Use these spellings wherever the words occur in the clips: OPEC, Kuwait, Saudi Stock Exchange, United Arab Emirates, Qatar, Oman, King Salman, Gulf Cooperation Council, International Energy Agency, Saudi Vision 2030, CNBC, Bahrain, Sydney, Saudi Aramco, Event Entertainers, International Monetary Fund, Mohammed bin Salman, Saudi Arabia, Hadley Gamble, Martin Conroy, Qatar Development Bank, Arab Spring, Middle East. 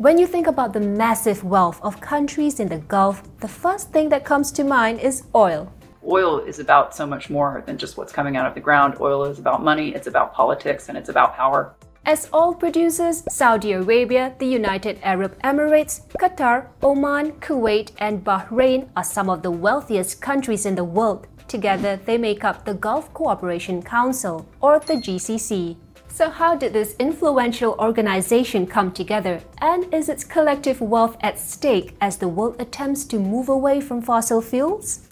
When you think about the massive wealth of countries in the Gulf, the first thing that comes to mind is oil. Oil is about so much more than just what's coming out of the ground. Oil is about money, it's about politics, and it's about power. As oil producers, Saudi Arabia, the United Arab Emirates, Qatar, Oman, Kuwait, and Bahrain are some of the wealthiest countries in the world. Together, they make up the Gulf Cooperation Council, or the GCC. So how did this influential organization come together, and is its collective wealth at stake as the world attempts to move away from fossil fuels?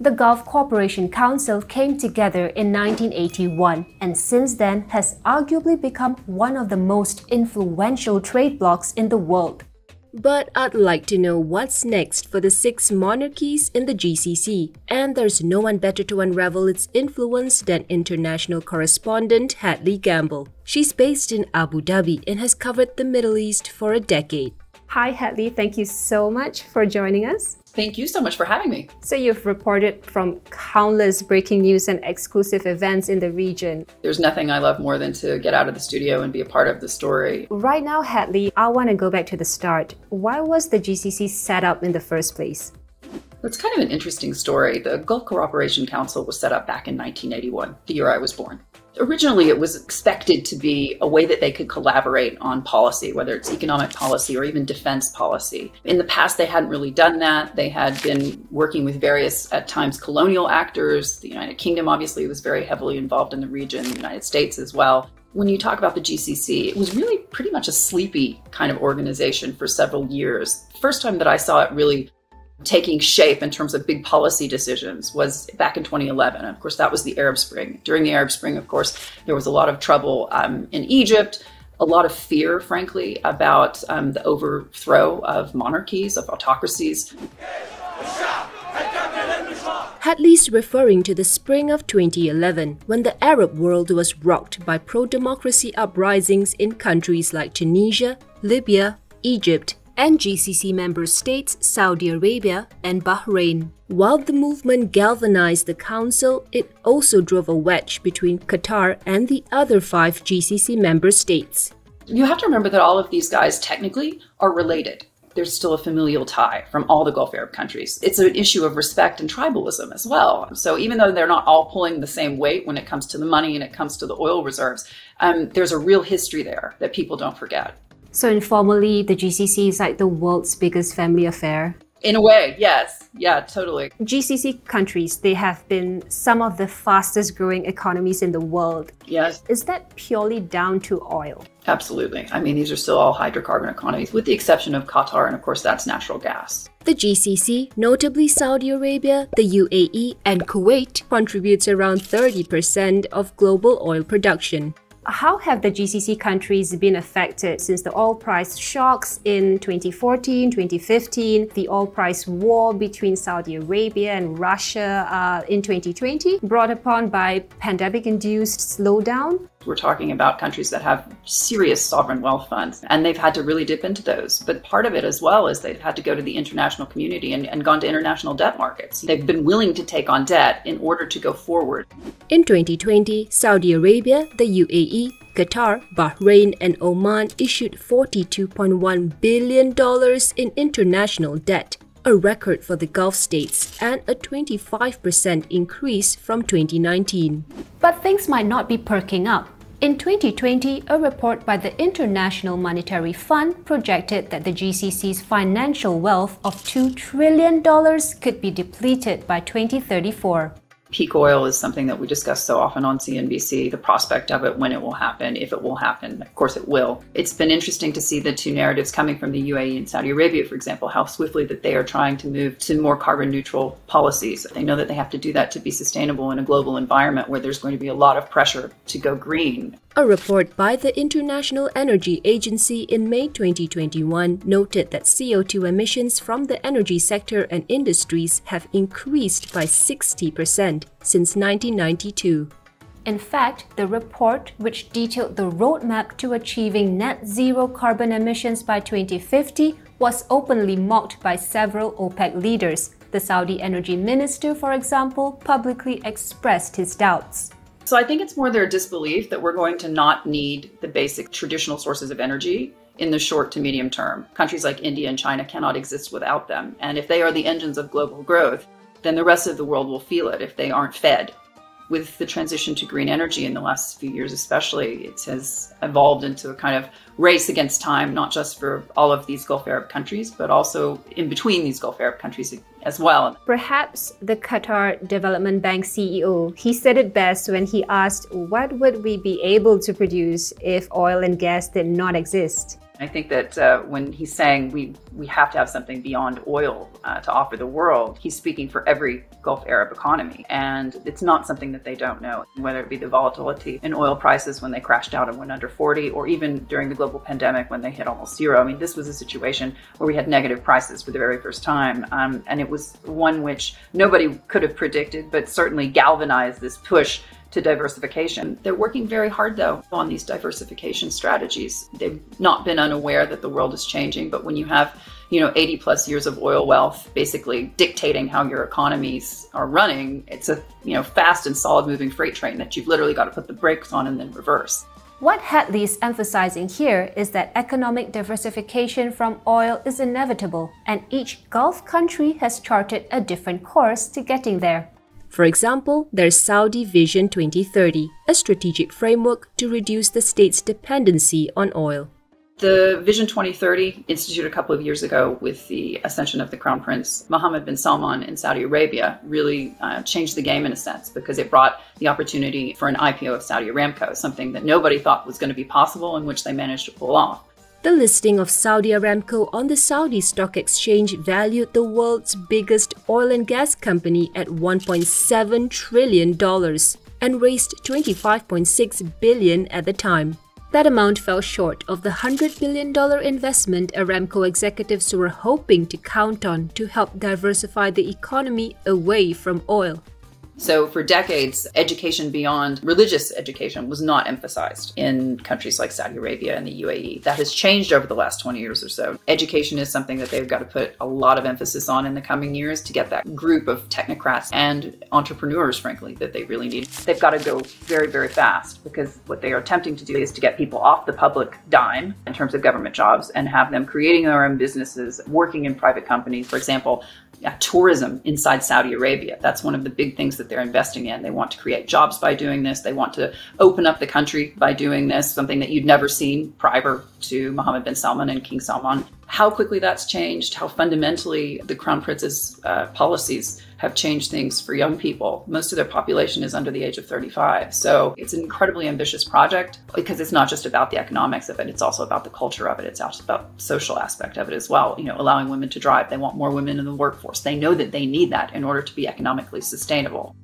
The Gulf Cooperation Council came together in 1981 and since then has arguably become one of the most influential trade blocs in the world. But I'd like to know what's next for the six monarchies in the GCC, and there's no one better to unravel its influence than international correspondent Hadley Gamble. She's based in Abu Dhabi and has covered the Middle East for a decade. Hi Hadley, thank you so much for joining us. Thank you so much for having me. So you've reported from countless breaking news and exclusive events in the region. There's nothing I love more than to get out of the studio and be a part of the story. Right now, Hadley, I want to go back to the start. Why was the GCC set up in the first place? It's kind of an interesting story. The Gulf Cooperation Council was set up back in 1981, the year I was born. Originally, it was expected to be a way that they could collaborate on policy, whether it's economic policy or even defense policy. In the past, they hadn't really done that. They had been working with various, at times, colonial actors. The United Kingdom, obviously, was very heavily involved in the region, the United States as well. When you talk about the GCC, it was really pretty much a sleepy kind of organization for several years. First time that I saw it really taking shape in terms of big policy decisions was back in 2011. Of course, that was the Arab Spring. During the Arab Spring, of course, there was a lot of trouble in Egypt, a lot of fear, frankly, about the overthrow of monarchies, of autocracies. Hadley's referring to the spring of 2011, when the Arab world was rocked by pro-democracy uprisings in countries like Tunisia, Libya, Egypt, and GCC member states Saudi Arabia and Bahrain. While the movement galvanized the council, it also drove a wedge between Qatar and the other 5 GCC member states. You have to remember that all of these guys technically are related. There's still a familial tie from all the Gulf Arab countries. It's an issue of respect and tribalism as well. So even though they're not all pulling the same weight when it comes to the money and it comes to the oil reserves, there's a real history there that people don't forget. So informally, the GCC is like the world's biggest family affair. In a way, yes. Yeah, totally. GCC countries, they have been some of the fastest growing economies in the world. Yes. Is that purely down to oil? Absolutely. I mean, these are still all hydrocarbon economies, with the exception of Qatar, and of course, that's natural gas. The GCC, notably Saudi Arabia, the UAE, and Kuwait, contributes around 30% of global oil production. How have the GCC countries been affected since the oil price shocks in 2014, 2015, the oil price war between Saudi Arabia and Russia in 2020, brought upon by pandemic-induced slowdown? We're talking about countries that have serious sovereign wealth funds, and they've had to really dip into those. But part of it as well is they've had to go to the international community and gone to international debt markets. They've been willing to take on debt in order to go forward. In 2020, Saudi Arabia, the UAE, Qatar, Bahrain, and Oman issued $42.1 billion in international debt, a record for the Gulf states and a 25% increase from 2019. But things might not be perking up. In 2020, a report by the International Monetary Fund projected that the GCC's financial wealth of $2 trillion could be depleted by 2034. Peak oil is something that we discuss so often on CNBC, the prospect of it, when it will happen, if it will happen. Of course, it will. It's been interesting to see the two narratives coming from the UAE and Saudi Arabia, for example, how swiftly that they are trying to move to more carbon neutral policies. They know that they have to do that to be sustainable in a global environment where there's going to be a lot of pressure to go green. A report by the International Energy Agency in May 2021 noted that CO2 emissions from the energy sector and industries have increased by 60% since 1992. In fact, the report, which detailed the roadmap to achieving net zero carbon emissions by 2050, was openly mocked by several OPEC leaders. The Saudi energy minister, for example, publicly expressed his doubts. So I think it's more their disbelief that we're going to not need the basic traditional sources of energy in the short to medium term. Countries like India and China cannot exist without them. And if they are the engines of global growth, then the rest of the world will feel it if they aren't fed. With the transition to green energy in the last few years especially, it has evolved into a kind of race against time, not just for all of these Gulf Arab countries, but also in between these Gulf Arab countries as well. Perhaps the Qatar Development Bank CEO, he said it best when he asked, what would we be able to produce if oil and gas did not exist? I think that when he's saying we have to have something beyond oil to offer the world, he's speaking for every Gulf Arab economy. And it's not something that they don't know, whether it be the volatility in oil prices when they crashed out and went under 40, or even during the global pandemic when they hit almost zero. I mean, this was a situation where we had negative prices for the very first time. And it was one which nobody could have predicted, but certainly galvanized this push to diversification. They're working very hard, though, on these diversification strategies. They've not been unaware that the world is changing, but when you have, 80 plus years of oil wealth basically dictating how your economies are running, it's a, fast and solid moving freight train that you've literally got to put the brakes on and then reverse. What Hadley's emphasizing here is that economic diversification from oil is inevitable, and each Gulf country has charted a different course to getting there. For example, there's Saudi Vision 2030, a strategic framework to reduce the state's dependency on oil. The Vision 2030 instituted a couple of years ago with the ascension of the Crown Prince Mohammed bin Salman in Saudi Arabia really changed the game in a sense, because it brought the opportunity for an IPO of Saudi Aramco, something that nobody thought was going to be possible and which they managed to pull off. The listing of Saudi Aramco on the Saudi Stock Exchange valued the world's biggest oil and gas company at $1.7 trillion and raised $25.6 billion at the time. That amount fell short of the $100 billion investment Aramco executives were hoping to count on to help diversify the economy away from oil. So for decades, education beyond religious education was not emphasized in countries like Saudi Arabia and the UAE. That has changed over the last 20 years or so. Education is something that they've got to put a lot of emphasis on in the coming years to get that group of technocrats and entrepreneurs, frankly, that they really need. They've got to go very, very fast, because what they are attempting to do is to get people off the public dime in terms of government jobs and have them creating their own businesses, working in private companies, for example. Tourism inside Saudi Arabia. That's one of the big things that they're investing in. They want to create jobs by doing this. They want to open up the country by doing this, something that you'd never seen prior to Mohammed bin Salman and King Salman. How quickly that's changed, how fundamentally the Crown Prince's policies have changed things for young people. Most of their population is under the age of 35. So it's an incredibly ambitious project, because it's not just about the economics of it, it's also about the culture of it. It's also about the social aspect of it as well. Allowing women to drive. They want more women in the workforce. They know that they need that in order to be economically sustainable.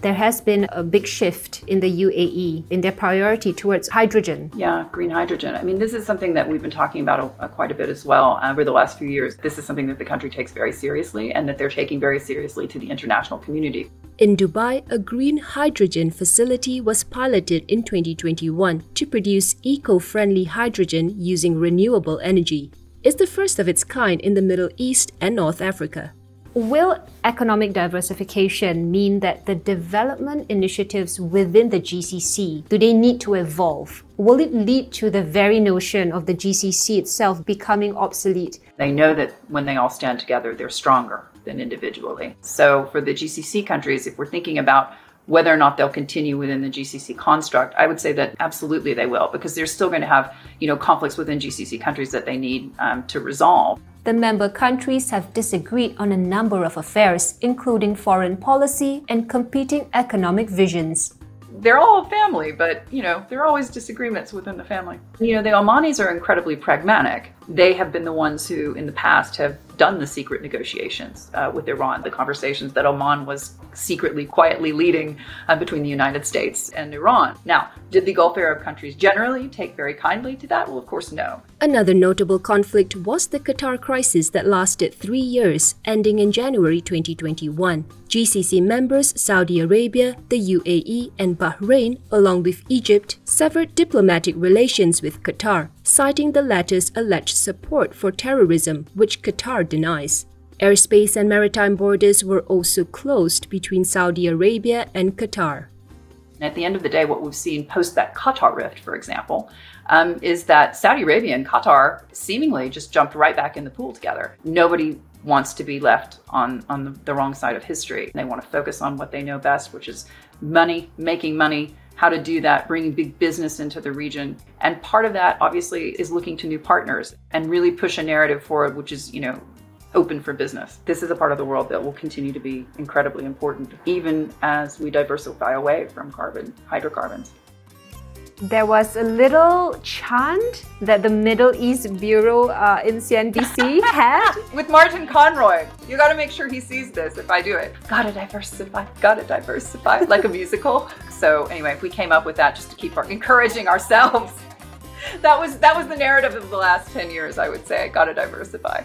There has been a big shift in the UAE in their priority towards hydrogen. Yeah, green hydrogen. I mean, this is something that we've been talking about quite a bit as well over the last few years. This is something that the country takes very seriously, and that they're taking very seriously to the international community. In Dubai, a green hydrogen facility was piloted in 2021 to produce eco-friendly hydrogen using renewable energy. It's the first of its kind in the Middle East and North Africa. Will economic diversification mean that the development initiatives within the GCC, do they need to evolve? Will it lead to the very notion of the GCC itself becoming obsolete? They know that when they all stand together, they're stronger than individually. So for the GCC countries, if we're thinking about whether or not they'll continue within the GCC construct, I would say that absolutely they will, because they're still going to have, conflicts within GCC countries that they need to resolve. The member countries have disagreed on a number of affairs, including foreign policy and competing economic visions. They're all a family, but, there are always disagreements within the family. The Omanis are incredibly pragmatic. They have been the ones who, in the past, have done the secret negotiations with Iran, the conversations that Oman was secretly, quietly leading between the United States and Iran. Now, did the Gulf Arab countries generally take very kindly to that? Well, of course, no. Another notable conflict was the Qatar crisis that lasted 3 years, ending in January 2021. GCC members Saudi Arabia, the UAE and Bahrain, along with Egypt, severed diplomatic relations with Qatar, citing the latter's alleged support for terrorism, which Qatar denies. Airspace and maritime borders were also closed between Saudi Arabia and Qatar. And at the end of the day, what we've seen post that Qatar rift, for example, is that Saudi Arabia and Qatar seemingly just jumped right back in the pool together. Nobody wants to be left on the wrong side of history. They want to focus on what they know best, which is money, making money, how to do that, bringing big business into the region. And part of that, obviously, is looking to new partners and really push a narrative forward, which is, you know, open for business. This is a part of the world that will continue to be incredibly important, even as we diversify away from carbon, hydrocarbons. There was a little chant that the Middle East Bureau in CNBC had. With Martin Conroy. You got to make sure he sees this if I do it. Got to diversify, got to diversify, like a musical. So anyway, we came up with that just to keep encouraging ourselves. That was the narrative of the last 10 years, I would say. Got to diversify.